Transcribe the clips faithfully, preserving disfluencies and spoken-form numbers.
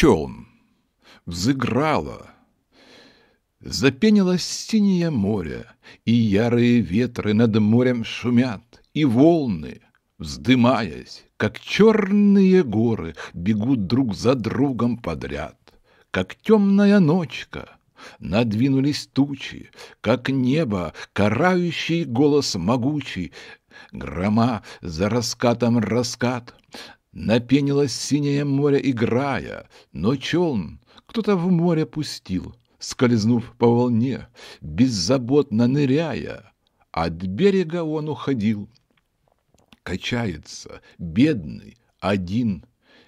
Чёлн, взыграло, запенилось синее море, и ярые ветры над морем шумят, и волны, вздымаясь, как черные горы, бегут друг за другом подряд. Как темная ночка надвинулись тучи, как небо, карающий голос могучий, грома за раскатом раскат. Напенилось синее море, играя, но чёлн кто-то в море пустил, скользнув по волне, беззаботно ныряя, от берега он уходил. Качается, бедный, один,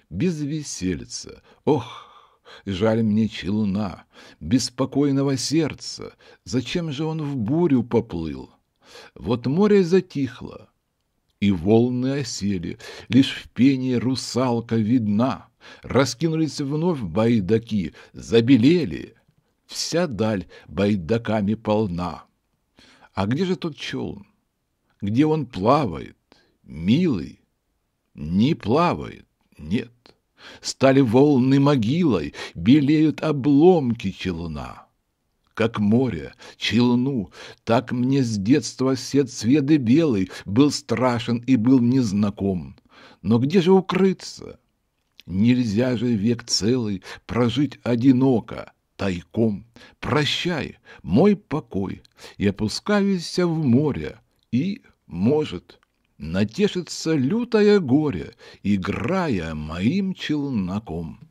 без весельца, ох, жаль мне челна, беспокойного сердца, зачем же он в бурю поплыл? Вот море затихло, и волны осели, лишь в пении русалка видна. Раскинулись вновь байдаки, забелели, вся даль байдаками полна. А где же тот чёлн? Где он плавает, милый? Не плавает, нет. Стали волны могилой, белеют обломки челна. Как море, челну, так мне с детства все цветы белый был страшен и был незнаком. Но где же укрыться? Нельзя же век целый прожить одиноко, тайком. Прощай, мой покой, я пускаюсь в море, и, может, натешится лютое горе, играя моим челноком.